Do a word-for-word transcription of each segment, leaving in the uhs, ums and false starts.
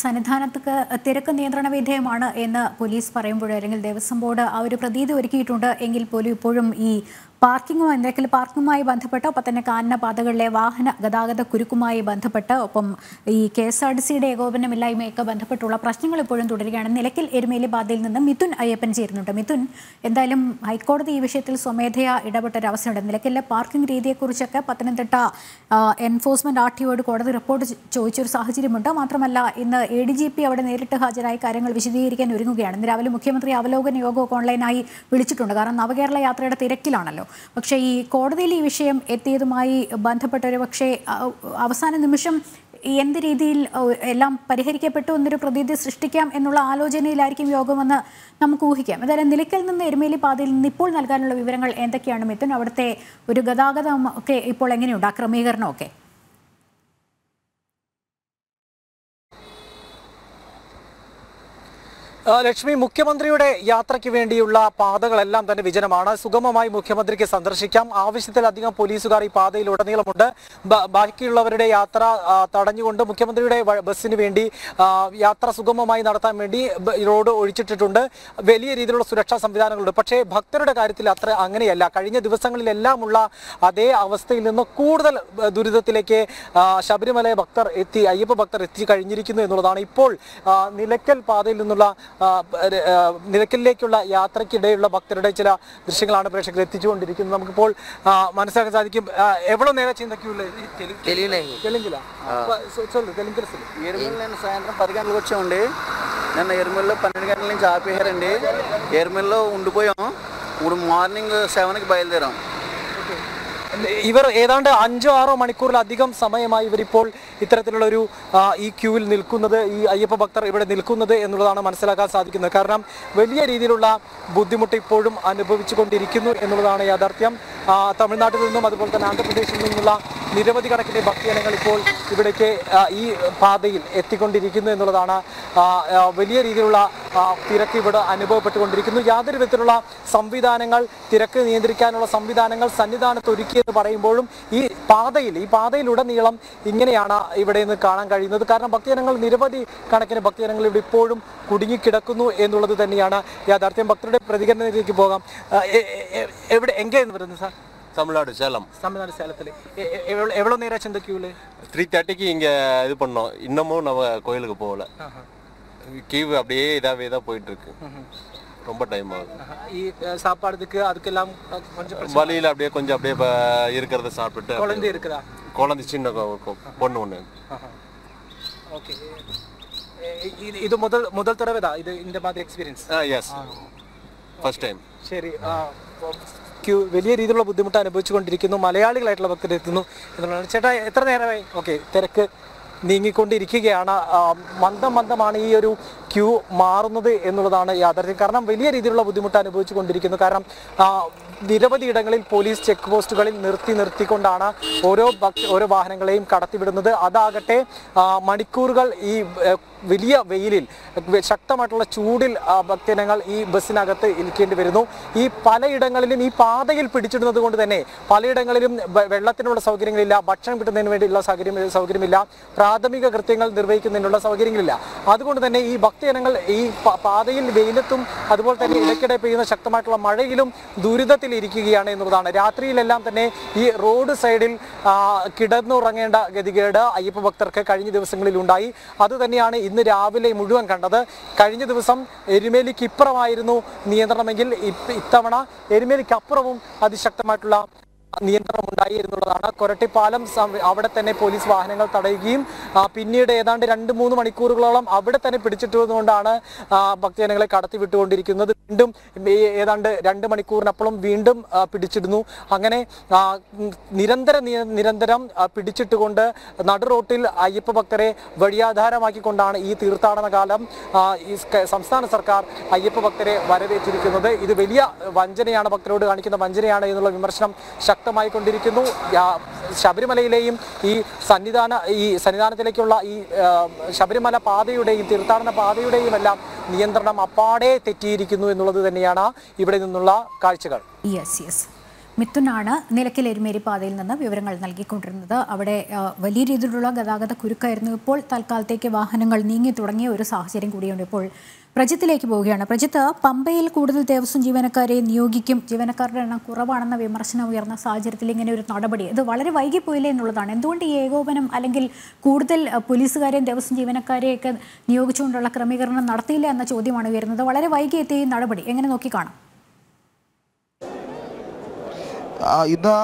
സന്നിധാനത്തേക്ക് തിരക്ക് നിയന്ത്രണ വിധേയമാണ് എന്ന് പോലീസ് പറയുമ്പോൾ അല്ലെങ്കിൽ ദേവസ്വം ബോർഡ് ആ ഒരു പ്രതീതി ഒരുക്കിയിട്ടുണ്ട് എങ്കിൽ പോലും ഇപ്പോഴും ഈ പാർക്കിംഗും എന്തെങ്കിലും പാർക്കിങ്ങുമായി ബന്ധപ്പെട്ട് ഒപ്പം തന്നെ കാനന പാതകളിലെ വാഹന ഗതാഗത കുരുക്കുമായി ബന്ധപ്പെട്ട് ഒപ്പം ഈ കെ എസ് ആർ ടി സിയുടെ ഏകോപനമില്ലായ്മയൊക്കെ ബന്ധപ്പെട്ടുള്ള പ്രശ്നങ്ങൾ ഇപ്പോഴും തുടരുകയാണ്. നിലയ്ക്കൽ എരുമേലി പാതയിൽ നിന്ന് മിഥുൻ അയ്യപ്പൻ ചേരുന്നുണ്ട്. മിഥുൻ, എന്തായാലും ഹൈക്കോടതി ഈ വിഷയത്തിൽ സ്വമേധയാ ഇടപെട്ടൊരവസ്ഥയുണ്ട്. നിലയ്ക്കലിലെ പാർക്കിംഗ് രീതിയെക്കുറിച്ചൊക്കെ പത്തനംതിട്ട എൻഫോഴ്സ്മെന്റ് ആർ ടി ഒയോട് കോടതി റിപ്പോർട്ട് ചോദിച്ചൊരു സാഹചര്യമുണ്ട്. മാത്രമല്ല ഇന്ന് എ ഡി ജി പി അവിടെ നേരിട്ട് ഹാജരായി കാര്യങ്ങൾ വിശദീകരിക്കാൻ ഒരുങ്ങുകയാണ്. ഇന്ന് രാവിലെ മുഖ്യമന്ത്രി അവലോകന യോഗമൊക്കെ ഓൺലൈനായി വിളിച്ചിട്ടുണ്ട്. കാരണം നവകേരള യാത്രയുടെ തിരക്കിലാണല്ലോ. പക്ഷേ ഈ കോടതിയിൽ ഈ വിഷയം എത്തിയതുമായി ബന്ധപ്പെട്ട ഒരു പക്ഷേ അവസാന നിമിഷം എന്ത് രീതിയിൽ എല്ലാം പരിഹരിക്കപ്പെട്ടു എന്നൊരു പ്രതീതി സൃഷ്ടിക്കാം എന്നുള്ള ആലോചനയിലായിരിക്കും യോഗമെന്ന് നമുക്ക് ഊഹിക്കാം. എന്തായാലും നിലയ്ക്കൽ നിന്ന് എരുമേലി പാതയിൽ നിന്ന് ഇപ്പോൾ നൽകാനുള്ള വിവരങ്ങൾ എന്തൊക്കെയാണ് മിഥുൻ? അവിടുത്തെ ഒരു ഗതാഗതം ഒക്കെ ഇപ്പോൾ എങ്ങനെയുണ്ട്, ആ ക്രമീകരണമൊക്കെ? ലക്ഷ്മി, മുഖ്യമന്ത്രിയുടെ യാത്രയ്ക്ക് വേണ്ടിയുള്ള പാതകളെല്ലാം തന്നെ വിജനമാണ്. സുഗമമായി മുഖ്യമന്ത്രിക്ക് സന്ദർശിക്കാം. ആവശ്യത്തിലധികം പോലീസുകാർ ഈ പാതയിലുടനീളമുണ്ട്. ബാക്കിയുള്ളവരുടെ യാത്ര തടഞ്ഞുകൊണ്ട് മുഖ്യമന്ത്രിയുടെ ബസ്സിന് വേണ്ടി യാത്ര സുഗമമായി നടത്താൻ വേണ്ടി റോഡ് ഒഴിച്ചിട്ടിട്ടുണ്ട്. വലിയ രീതിയിലുള്ള സുരക്ഷാ സംവിധാനങ്ങളുണ്ട്. പക്ഷേ ഭക്തരുടെ കാര്യത്തിൽ അത്ര അങ്ങനെയല്ല. കഴിഞ്ഞ ദിവസങ്ങളിലെല്ലാമുള്ള അതേ അവസ്ഥയിൽ നിന്ന് കൂടുതൽ ദുരിതത്തിലേക്ക് ശബരിമല ഭക്തർ എത്തി അയ്യപ്പ ഭക്തർ എത്തി കഴിഞ്ഞിരിക്കുന്നു എന്നുള്ളതാണ്. ഇപ്പോൾ നിലയ്ക്കൽ പാതയിൽ നിന്നുള്ള നിലയ്ക്കലിലേക്കുള്ള യാത്രയ്ക്കിടെയുള്ള ഭക്തരുടെ ചില ദൃശ്യങ്ങളാണ് പ്രേക്ഷകർ എത്തിച്ചുകൊണ്ടിരിക്കുന്നത്. നമുക്കിപ്പോൾ മനസ്സിലാക്കാൻ സാധിക്കും. എവിടെ നേരെ సాయంత్రం పది గంటలకు వచ్చామండి. నిన్న ఎరుమెల్లో పన్నెండు గంటల నుంచి ఆపేశారండి. ఎరుమెల్లో ఉండిపోయాం. ఇప్పుడు మార్నింగ్ സെവൻ కి బయలుదేరాం. ഇവർ ഏതാണ്ട് അഞ്ചോ ആറോ മണിക്കൂറിലധികം സമയമായി ഇവരിപ്പോൾ ഇത്തരത്തിലുള്ളൊരു ഈ ക്യൂവിൽ നിൽക്കുന്നത്, ഈ അയ്യപ്പ ഭക്തർ ഇവിടെ നിൽക്കുന്നത് എന്നുള്ളതാണ് മനസ്സിലാക്കാൻ സാധിക്കുന്നത്. കാരണം വലിയ രീതിയിലുള്ള ബുദ്ധിമുട്ട് ഇപ്പോഴും അനുഭവിച്ചു കൊണ്ടിരിക്കുന്നു എന്നുള്ളതാണ് യാഥാർത്ഥ്യം. തമിഴ്നാട്ടിൽ നിന്നും അതുപോലെ തന്നെ ആന്ധ്രാപ്രദേശിൽ നിന്നുമുള്ള നിരവധി കണക്കിന് ഭക്തജനങ്ങൾ ഇപ്പോൾ ഇവിടേക്ക് ഈ പാതയിൽ എത്തിക്കൊണ്ടിരിക്കുന്നു എന്നുള്ളതാണ്. വലിയ രീതിയിലുള്ള തിരക്ക് ഇവിടെ അനുഭവപ്പെട്ടുകൊണ്ടിരിക്കുന്നു. യാതൊരു വിധത്തിലുള്ള സംവിധാനങ്ങൾ, തിരക്ക് നിയന്ത്രിക്കാനുള്ള സംവിധാനങ്ങൾ സന്നിധാനത്ത് ഒരുക്കിയെന്ന് പറയുമ്പോഴും ഈ പാതയിൽ ഈ പാതയിലുടനീളം ഇങ്ങനെയാണ് ഇവിടെ നിന്ന് കാണാൻ കഴിയുന്നത്. കാരണം ഭക്തജനങ്ങൾ, നിരവധി കണക്കിന് ഭക്തജനങ്ങൾ ഇവിടെ ഇപ്പോഴും കുടുങ്ങിക്കിടക്കുന്നു എന്നുള്ളത് തന്നെയാണ് യാഥാർത്ഥ്യം. ഭക്തരുടെ പ്രതികരണത്തിലേക്ക് പോകാം. എവിടെ എങ്കെയെന്ന് പറയുന്നത് സാർ? தமிழ்நாடு சேலம் தமிழ்நாடு சேலத்தில் எவ்வளோ எவ்வளோ நேரம் ஆச்சு இந்த கியூவில்? த்ரீ தேர்ட்டிக்கு இங்கே இது பண்ணோம். இன்னமும் நம்ம கோயிலுக்கு போகல. கியூ அப்படியே இதாகவே தான் போயிட்டுருக்கு. ரொம்ப டைம் ஆகுது. சாப்பாடுக்கு அதுக்கெல்லாம் கொஞ்சம் வழியில் அப்படியே கொஞ்சம் அப்படியே இருக்கிறத சாப்பிட்டு. குழந்தை இருக்கிறா? குழந்தை சின்ன பொண்ணு ஒன்று. ஓகே, இது இது முதல் முதல் தடவை தான் இது இந்த மாதிரி எக்ஸ்பீரியன்ஸ்? Yes, first time. சரி, ക്യൂ വലിയ രീതിയിലുള്ള ബുദ്ധിമുട്ട് അനുഭവിച്ചുകൊണ്ടിരിക്കുന്നു. മലയാളികളായിട്ടുള്ള ഭക്തരെത്തുന്നു എന്നുള്ളതാണ്. ചേട്ടാ, എത്ര നേരമായി? ഓക്കെ, തിരക്ക് നീങ്ങിക്കൊണ്ടിരിക്കുകയാണ്. മന്ദം മന്ദമാണ് ഈ ഒരു ക്യൂ മാറുന്നത് എന്നുള്ളതാണ് യാഥാർത്ഥ്യം. കാരണം വലിയ രീതിയിലുള്ള ബുദ്ധിമുട്ട് അനുഭവിച്ചു കൊണ്ടിരിക്കുന്നു. കാരണം നിരവധി ഇടങ്ങളിൽ പോലീസ് ചെക്ക് പോസ്റ്റുകളിൽ നിർത്തി നിർത്തിക്കൊണ്ടാണ് ഓരോ ഓരോ വാഹനങ്ങളെയും കടത്തിവിടുന്നത്. അതാകട്ടെ മണിക്കൂറുകൾ ഈ വലിയ വെയിലിൽ, ശക്തമായിട്ടുള്ള ചൂടിൽ ഭക്തജനങ്ങൾ ഈ ബസ്സിനകത്ത് ഇരിക്കേണ്ടി വരുന്നു. ഈ പലയിടങ്ങളിലും ഈ പാതയിൽ പിടിച്ചിടുന്നത് കൊണ്ട് തന്നെ പലയിടങ്ങളിലും വെള്ളത്തിനുള്ള സൗകര്യങ്ങളില്ല, ഭക്ഷണം കിട്ടുന്നതിന് വേണ്ടിയുള്ള സൗകര്യം സൗകര്യമില്ല, പ്രാഥമിക കൃത്യങ്ങൾ നിർവഹിക്കുന്നതിനുള്ള സൗകര്യങ്ങളില്ല. അതുകൊണ്ട് തന്നെ ഈ ഭക്തജനങ്ങൾ ഈ പാതയിൽ വെയിലത്തും അതുപോലെ തന്നെ ഇടയ്ക്കിടെ പെയ്യുന്ന ശക്തമായിട്ടുള്ള മഴയിലും ദുരിതത്തിലിരിക്കുകയാണ് എന്നുള്ളതാണ്. രാത്രിയിലെല്ലാം തന്നെ ഈ റോഡ് സൈഡിൽ കിടന്നുറങ്ങേണ്ട ഗതികേട് അയ്യപ്പ ഭക്തർക്ക് കഴിഞ്ഞ ദിവസങ്ങളിൽ ഉണ്ടായി. അതുതന്നെയാണ് ഇന്ന് രാവിലെ മുഴുവൻ കണ്ടത്. കഴിഞ്ഞ ദിവസം എരുമേലിക്ക് ഇപ്പുറമായിരുന്നു നിയന്ത്രണമെങ്കിൽ ഇത്തവണ എരുമേലിക്ക് അപ്പുറവും അതിശക്തമായിട്ടുള്ള നിയന്ത്രണം ഉണ്ടായി എന്നുള്ളതാണ്. കൊരട്ടിപ്പാലം അവിടെ തന്നെ പോലീസ് വാഹനങ്ങൾ തടയുകയും പിന്നീട് ഏതാണ്ട് രണ്ട് മൂന്ന് മണിക്കൂറുകളോളം അവിടെ തന്നെ പിടിച്ചിട്ടുകൊണ്ടാണ് ഭക്തജനങ്ങളെ കടത്തി വിട്ടുകൊണ്ടിരിക്കുന്നത്. വീണ്ടും ഏതാണ്ട് രണ്ട് മണിക്കൂറിനപ്പുറം വീണ്ടും പിടിച്ചിടുന്നു. അങ്ങനെ നിരന്തരം നിരന്തരം പിടിച്ചിട്ടുകൊണ്ട് നടു റോട്ടിൽ അയ്യപ്പ ഭക്തരെ വഴിയാധാരമാക്കിക്കൊണ്ടാണ് ഈ തീർത്ഥാടന കാലം ഈ സംസ്ഥാന സർക്കാർ അയ്യപ്പ ഭക്തരെ വരവേറ്റിരിക്കുന്നത്. ഇത് വലിയ വഞ്ചനയാണ്, ഭക്തരോട് കാണിക്കുന്ന വഞ്ചനയാണ് എന്നുള്ള വിമർശനം ശക്തമായി കൊണ്ടിരിക്കുന്നു. ശബരിമലയിലെയും ഈ സന്നിധാന ഈ സന്നിധാനത്തിലേക്കുള്ള ഈ ശബരിമല പാതയുടെയും തീർത്ഥാടന പാതയുടെയും എല്ലാം നിയന്ത്രണം അപ്പാടെ തെറ്റിയിരിക്കുന്നു എന്നുള്ളത് തന്നെയാണ് ഇവിടെ നിന്നുള്ള കാഴ്ചകൾ. മിഥുനാണ് നിലയ്ക്കൽ എരുമേലി പാതയിൽ നിന്ന് വിവരങ്ങൾ നൽകിക്കൊണ്ടിരുന്നത്. അവിടെ വലിയ രീതിയിലുള്ള ഗതാഗത കുരുക്കായിരുന്നു. ഇപ്പോൾ തൽക്കാലത്തേക്ക് വാഹനങ്ങൾ നീങ്ങി തുടങ്ങിയ ഒരു സാഹചര്യം കൂടിയുണ്ട്. ഇപ്പോൾ പ്രജിത്തിലേക്ക് പോവുകയാണ്. പ്രജിത്ത്, പമ്പയിൽ കൂടുതൽ ദേവസ്വം ജീവനക്കാരെ നിയോഗിക്കും, ജീവനക്കാരുടെ എണ്ണം കുറവാണെന്ന വിമർശനം ഉയർന്ന സാഹചര്യത്തിൽ ഇങ്ങനെ ഒരു നടപടി, ഇത് വളരെ വൈകിപ്പോയില്ലേ എന്നുള്ളതാണ്. എന്തുകൊണ്ട് ഈ ഏകോപനം, അല്ലെങ്കിൽ കൂടുതൽ പോലീസുകാരെയും ദേവസ്വം ജീവനക്കാരെയൊക്കെ നിയോഗിച്ചുകൊണ്ടുള്ള ക്രമീകരണം നടത്തിയില്ല എന്ന ചോദ്യമാണ് ഉയരുന്നത്. വളരെ വൈകിയെത്തിയ ഈ നടപടി എങ്ങനെ നോക്കിക്കാണാം? ഇന്ന്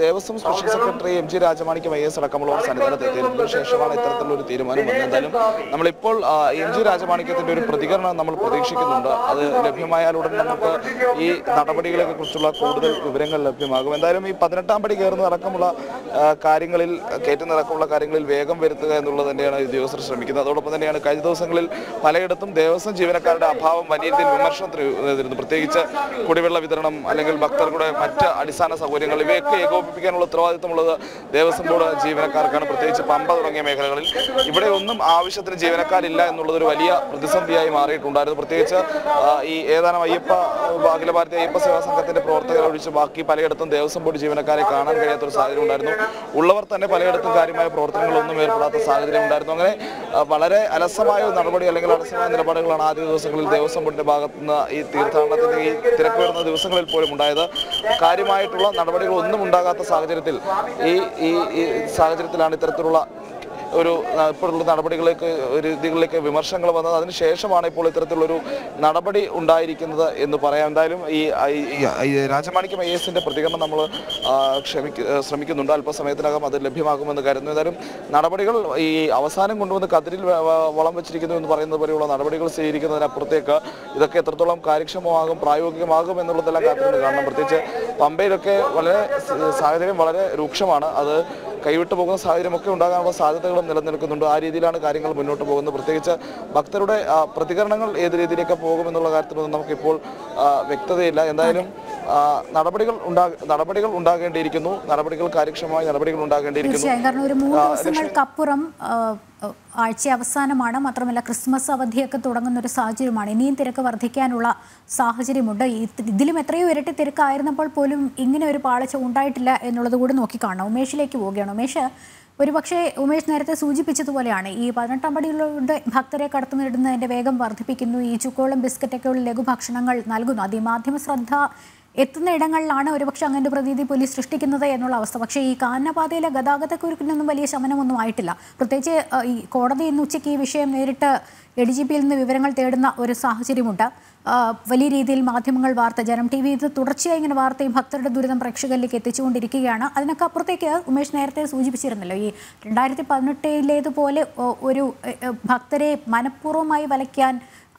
Devaswom special secretary M G Rajamanickam I S അടക്കമുള്ളവർ സന്നിധാനത്ത് എത്തിയതിനു ശേഷമാണ് ഇത്തരത്തിലൊരു തീരുമാനം. എന്തായാലും നമ്മളിപ്പോൾ എം ജി രാജമാണിക്യത്തിന്റെ ഒരു പ്രതികരണം നമ്മൾ പ്രതീക്ഷിക്കുന്നുണ്ട്. അത് ലഭ്യമായാലുടൻ നമുക്ക് ഈ നടപടികളെ കുറിച്ചുള്ള കൂടുതൽ വിവരങ്ങൾ ലഭ്യമാകും. എന്തായാലും ഈ പതിനെട്ടാം പടി കയറുന്ന അടക്കമുള്ള കാര്യങ്ങളിൽ കയറ്റുന്നതടക്കമുള്ള കാര്യങ്ങളിൽ വേഗം വരുത്തുക എന്നുള്ളത് തന്നെയാണ് ഉദ്യോഗസ്ഥർ ശ്രമിക്കുന്നത്. അതോടൊപ്പം തന്നെയാണ് കഴിഞ്ഞ ദിവസങ്ങളിൽ പലയിടത്തും ദേവസ്വം ജീവനക്കാരുടെ അഭാവം വലിയ രീതിയിൽ വിമർശനത്തിന്, പ്രത്യേകിച്ച് കുടിവെള്ള വിതരണം അല്ലെങ്കിൽ ഭക്തരുടെ മറ്റ് അടിസ്ഥാന സൗകര്യങ്ങൾ, ഇവയൊക്കെ ഏകോപിപ്പിക്കാനുള്ള ഉത്തരവാദിത്തമുള്ളത് ദേവസ്വം ബോർഡ് ജീവനക്കാർക്കാണ്. പ്രത്യേകിച്ച് പമ്പ തുടങ്ങിയ മേഖലകളിൽ ഇവിടെ ഒന്നും ആവശ്യത്തിന് ജീവനക്കാരില്ല എന്നുള്ളതൊരു വലിയ പ്രതിസന്ധിയായി മാറിയിട്ടുണ്ടായിരുന്നു. പ്രത്യേകിച്ച് ഈ ഏതാനും അയ്യപ്പ അഖില ഭാരതീയ അയ്യപ്പ സേവാ സംഘത്തിന്റെ പ്രവർത്തകരെ ഒഴിച്ച് ബാക്കി പലയിടത്തും ദേവസ്വം ബോർഡ് ജീവനക്കാരെ കാണാൻ കഴിയാത്തൊരു സാഹചര്യം ഉണ്ടായിരുന്നു. ഉള്ളവർ തന്നെ പലയിടത്തും കാര്യമായ പ്രവർത്തനങ്ങളൊന്നും ഏർപ്പെടാത്ത സാഹചര്യം ഉണ്ടായിരുന്നു. അങ്ങനെ വളരെ അലസമായ നടപടി അല്ലെങ്കിൽ അലസമായ നിലപാടുകളാണ് ആദ്യ ദിവസങ്ങളിൽ ദേവസ്വം ബോർഡിന്റെ ഭാഗത്തു നിന്ന് ഈ തീർത്ഥാടനത്തിന്റെ ഈ തിരക്ക് വരുന്ന ദിവസങ്ങളിൽ പോലും ഉണ്ടായത്. കാര്യമായിട്ടുള്ള നടപടികൾ ഒന്നും ഉണ്ടാകാത്ത സാഹചര്യത്തിൽ ഈ ഈ സാഹചര്യത്തിലാണ് ഇത്തരത്തിലുള്ള ഒരു ഇപ്പോഴുള്ള നടപടികളിലേക്ക് രീതികളിലേക്ക് വിമർശനങ്ങൾ വന്നത്. അതിനുശേഷമാണ് ഇപ്പോൾ ഇത്തരത്തിലുള്ളൊരു നടപടി ഉണ്ടായിരിക്കുന്നത് എന്ന് പറയാം. എന്തായാലും ഈ രാജമാണിക്യം ഐ എസിന്റെ പ്രതികരണം നമ്മൾ ക്ഷമിക്ക ശ്രമിക്കുന്നുണ്ട്. അല്പസമയത്തിനകം അത് ലഭ്യമാകുമെന്ന് കരുതുന്നു. എന്തായാലും നടപടികൾ ഈ അവസാനം കൊണ്ടുവന്ന് കതിരിൽ വളം വെച്ചിരിക്കുന്നു എന്ന് പറയുന്നത് പോലെയുള്ള നടപടികൾ സ്വീകരിക്കുന്നതിനപ്പുറത്തേക്ക് ഇതൊക്കെ എത്രത്തോളം കാര്യക്ഷമമാകും, പ്രായോഗികമാകും എന്നുള്ളതെല്ലാം കാത്തിരുന്ന് കാണണം. പ്രത്യേകിച്ച് പമ്പയിലൊക്കെ വളരെ സാഹചര്യം വളരെ രൂക്ഷമാണ്. അത് കൈവിട്ടു പോകുന്ന സാഹചര്യമൊക്കെ ഉണ്ടാകാനുള്ള സാധ്യതകളും നിലനിൽക്കുന്നുണ്ട്. ആ രീതിയിലാണ് കാര്യങ്ങൾ മുന്നോട്ട് പോകുന്നത്. പ്രത്യേകിച്ച് ഭക്തരുടെ പ്രതികരണങ്ങൾ ഏത് രീതിയിലേക്ക് പോകുമെന്നുള്ള കാര്യത്തിലൊന്നും നമുക്കിപ്പോൾ വ്യക്തതയില്ല. എന്തായാലും നടപടികൾ ഉണ്ടാ നടപടികൾ ഉണ്ടാകേണ്ടിയിരിക്കുന്നു. നടപടികൾ കാര്യക്ഷമമായ നടപടികൾ ഉണ്ടാകേണ്ടിയിരിക്കുന്നു. കാരണം ഒരു മൂന്ന് ദിവസങ്ങൾക്കപ്പുറം ആഴ്ച അവസാനമാണ്, മാത്രമല്ല ക്രിസ്മസ് അവധിയൊക്കെ തുടങ്ങുന്ന ഒരു സാഹചര്യമാണ്. ഇനിയും തിരക്ക് വർദ്ധിക്കാനുള്ള സാഹചര്യമുണ്ട്. ഇതിലും എത്രയോ ഇരട്ടി തിരക്കായിരുന്നപ്പോൾ പോലും ഇങ്ങനെ ഒരു പാളിച്ച ഉണ്ടായിട്ടില്ല എന്നുള്ളത് കൂടി നോക്കിക്കാണാം. ഉമേഷിലേക്ക് പോവുകയാണ്. ഉമേഷ്, ഒരു പക്ഷേ ഉമേഷ് നേരത്തെ സൂചിപ്പിച്ചതുപോലെയാണ് ഈ പതിനെട്ടാം പടിയിലൂടെ ഭക്തരെ കടത്തു നേടുന്നതിൻ്റെ വേഗം വർദ്ധിപ്പിക്കുന്നു, ഈ ചുക്കോളം ബിസ്ക്കറ്റൊക്കെയുള്ള ലഘുഭക്ഷണങ്ങൾ നൽകുന്നു, അത് ഈ മാധ്യമ ശ്രദ്ധ എത്തുന്ന ഇടങ്ങളിലാണ് ഒരുപക്ഷെ അങ്ങനെ പ്രതീതി പോലീസ് സൃഷ്ടിക്കുന്നത് എന്നുള്ള അവസ്ഥ. പക്ഷേ ഈ കാനനപാതയിലെ ഗതാഗതക്കുരുക്കിനൊന്നും വലിയ ശമനമൊന്നും ആയിട്ടില്ല. പ്രത്യേകിച്ച് ഈ കോടതി ഇന്ന് ഉച്ചയ്ക്ക് ഈ വിഷയം നേരിട്ട് എ ഡി ജി പിയിൽ നിന്ന് വിവരങ്ങൾ തേടുന്ന ഒരു സാഹചര്യമുണ്ട്. വലിയ രീതിയിൽ മാധ്യമങ്ങൾ വാർത്ത, ജനം ടി വി ഇത് തുടർച്ചയായി ഇങ്ങനെ വാർത്തയും ഭക്തരുടെ ദുരിതം പ്രേക്ഷകരിലേക്ക് എത്തിച്ചുകൊണ്ടിരിക്കുകയാണ്. അതിനൊക്കെ അപ്പുറത്തേക്ക് ഉമേഷ് നേരത്തെ സൂചിപ്പിച്ചിരുന്നല്ലോ, ഈ രണ്ടായിരത്തി പതിനെട്ടിലേതുപോലെ ഒരു ഭക്തരെ മനഃപൂർവ്വമായി വലയ്ക്കാൻ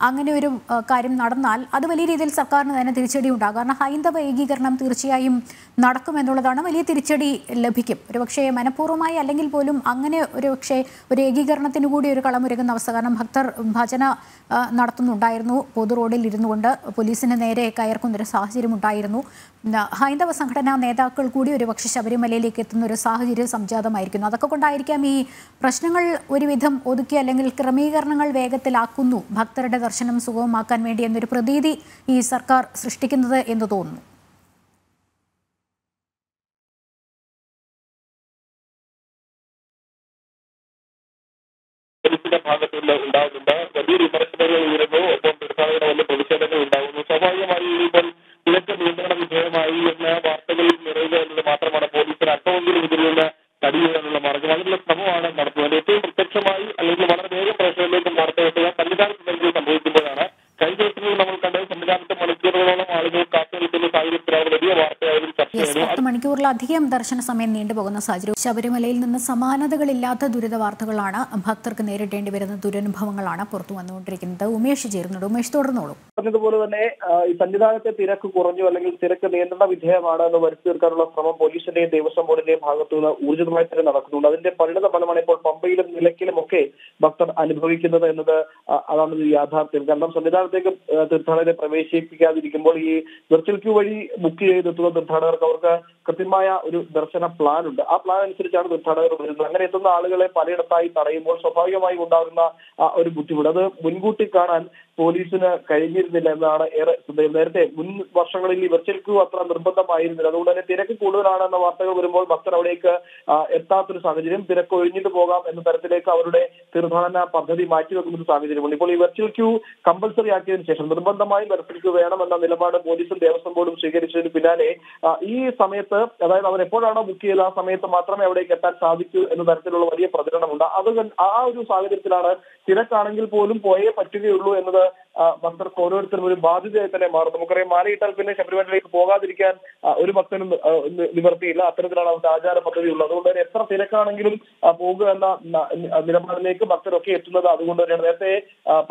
അങ്ങനെ ഒരു കാര്യം നടന്നാൽ അത് വലിയ രീതിയിൽ സർക്കാരിന് തന്നെ തിരിച്ചടി ഉണ്ടാകും. കാരണം ഹൈന്ദവ ഏകീകരണം തീർച്ചയായും നടക്കുമെന്നുള്ളതാണ്. വലിയ തിരിച്ചടി ലഭിക്കും ഒരുപക്ഷെ മനഃപൂർവ്വമായി, അല്ലെങ്കിൽ പോലും അങ്ങനെ ഒരു പക്ഷേ ഒരു ഏകീകരണത്തിന് കൂടി ഒരു കളമൊരുങ്ങുന്ന അവസ്ഥ. കാരണം ഭക്തർ ഭജന നടത്തുന്നുണ്ടായിരുന്നു, പൊതു റോഡിൽ ഇരുന്നു കൊണ്ട് പോലീസിന് നേരെ കയർക്കുന്നൊരു സാഹചര്യം ഉണ്ടായിരുന്നു. ഹൈന്ദവ സംഘടനാ നേതാക്കൾ കൂടി ഒരുപക്ഷെ ശബരിമലയിലേക്ക് എത്തുന്ന ഒരു സാഹചര്യം സംജാതമായിരിക്കുന്നു. അതൊക്കെ കൊണ്ടായിരിക്കാം ഈ പ്രശ്നങ്ങൾ ഒരുവിധം ഒതുക്കി, അല്ലെങ്കിൽ ക്രമീകരണങ്ങൾ വേഗത്തിലാക്കുന്നു ഭക്തരുടെ ദർശനം സുഗമമാക്കാൻ വേണ്ടി എന്നൊരു പ്രതീതി ഈ സർക്കാർ സൃഷ്ടിക്കുന്നത് എന്ന് തോന്നുന്നു. അധികം ദർശന സമയം നീണ്ടുപോകുന്ന സാഹചര്യം, ശബരിമലയിൽ നിന്ന് സമാനതകളില്ലാത്ത ദുരിത വാർത്തകളാണ്, ഭക്തർക്ക് നേരിടേണ്ടി വരുന്ന ദുരനുഭവങ്ങളാണ് പുറത്തു വന്നുകൊണ്ടിരിക്കുന്നത്. ഉമേഷ് ചേരുന്നുണ്ട്. ഉമേഷ്, തുടർന്നോളൂ. പറഞ്ഞതുപോലെ തന്നെ ഈ സന്നിധാനത്തെ തിരക്ക് കുറഞ്ഞു, അല്ലെങ്കിൽ തിരക്ക് നിയന്ത്രണ വിധേയമാണ് എന്ന് വരുത്തി തീർക്കാനുള്ള ശ്രമം പോലീസിന്റെയും ദേവസ്വം ബോർഡിന്റെയും ഭാഗത്തുനിന്ന് ഊർജിതമായി തന്നെ നടക്കുന്നുണ്ട്. അതിന്റെ പരിണിത ഫലമാണ് ഇപ്പോൾ പമ്പയിലും നിലയ്ക്കലും ഒക്കെ ഭക്തർ അനുഭവിക്കുന്നത് എന്നത് അതാണ് യാഥാർത്ഥ്യം. കാരണം സന്നിധാനത്തേക്ക് തീർത്ഥാടകരെ പ്രവേശിപ്പിക്കാതിരിക്കുമ്പോൾ ഈ വെർച്വൽ ക്യൂ വഴി ബുക്ക് ചെയ്തെത്തുന്ന തീർത്ഥാടകർക്ക് അവർക്ക് കൃത്യമായ ഒരു ദർശന പ്ലാൻ ഉണ്ട്. ആ പ്ലാൻ അനുസരിച്ചാണ് തീർത്ഥാടകർ വരുന്നത്. അങ്ങനെ എത്തുന്ന ആളുകളെ പലയിടത്തായി തടയുമ്പോൾ സ്വാഭാവികമായി ഉണ്ടാകുന്ന ഒരു ബുദ്ധിമുട്ട് അത് മുൻകൂട്ടി കാണാൻ പോലീസിന് കഴിഞ്ഞിരുന്നില്ല എന്നതാണ് ഏറെ ശ്രദ്ധേയം. നേരത്തെ മുൻ വർഷങ്ങളിൽ ഈ വെർച്വൽ ക്യൂ അത്ര നിർബന്ധമായിരുന്നില്ല. അതുകൊണ്ട് തന്നെ തിരക്ക് കൂടുതലാണ് എന്ന വാർത്തകൾ വരുമ്പോൾ ഭക്തർ അവിടേക്ക് എത്താത്തൊരു സാഹചര്യം, തിരക്ക് ഒഴിഞ്ഞിട്ട് പോകാം എന്ന തരത്തിലേക്ക് അവരുടെ തീർത്ഥാടന പദ്ധതി മാറ്റിവെക്കുന്ന ഒരു സാഹചര്യമുണ്ട്. ഇപ്പോൾ ഈ വെർച്വൽ ക്യൂ കമ്പൽസറി ആക്കിയതിനു ശേഷം നിർബന്ധമായും വെർച്വൽ ക്യൂ വേണമെന്ന നിലപാട് പോലീസും ദേവസ്വം ബോർഡും സ്വീകരിച്ചതിന് പിന്നാലെ ഈ സമയത്ത്, അതായത് അവർ എപ്പോഴാണോ ബുക്ക് ചെയ്ത് ആ സമയത്ത് മാത്രമേ അവിടേക്ക് എത്താൻ സാധിക്കൂ എന്ന തരത്തിലുള്ള വലിയ പ്രചരണമുണ്ട്. അത് ആ ഒരു സാഹചര്യത്തിലാണ് തിരക്കാണെങ്കിൽ പോലും പോയേ പറ്റുകയുള്ളൂ എന്നത് ഭക്തർക്ക് ഓരോരുത്തരും ഒരു ബാധ്യതയായി തന്നെ മാറും. നമുക്കറിയാം, മാലയിട്ടാൽ പിന്നെ ശബരിമലയിലേക്ക് പോകാതിരിക്കാൻ ഒരു ഭക്തനും നിവർത്തിയില്ല. അത്തരത്തിലാണ് അവരുടെ ആചാര പദ്ധതി ഉള്ളത്. അതുകൊണ്ട് തന്നെ എത്ര തിരക്കാണെങ്കിലും പോകുക എന്ന നിലപാടിലേക്ക് ഭക്തരൊക്കെ എത്തുന്നത് അതുകൊണ്ട് തന്നെയാണ്. നേരത്തെ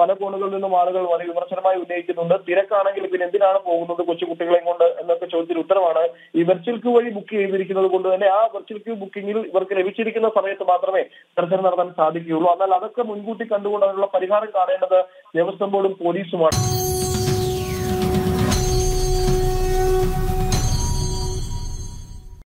പല കോണുകളിൽ നിന്നും ആളുകൾ വളരെ വിമർശനമായി ഉന്നയിക്കുന്നുണ്ട്, തിരക്കാണെങ്കിൽ പിന്നെ എന്തിനാണ് പോകുന്നത് കൊച്ചു കുട്ടികളെയും കൊണ്ട് എന്നൊക്കെ ചോദ്യത്തിന് ഉത്തരവാണ് ഈ വെർച്വൽ ക്യൂ വഴി ബുക്ക് ചെയ്തിരിക്കുന്നത് കൊണ്ട് തന്നെ ആ വെർച്വൽ ക്യൂ ബുക്കിംഗിൽ ഇവർക്ക് ലഭിച്ചിരിക്കുന്ന സമയത്ത് മാത്രമേ ദർശനം നടത്താൻ സാധിക്കുകയുള്ളൂ. എന്നാൽ അതൊക്കെ മുൻകൂട്ടി കണ്ടുകൊണ്ട് അതിനുള്ള പരിഹാരം കാണേണ്ടത് ദേവസ്വം ബോർഡും പോലീസുമാണ്.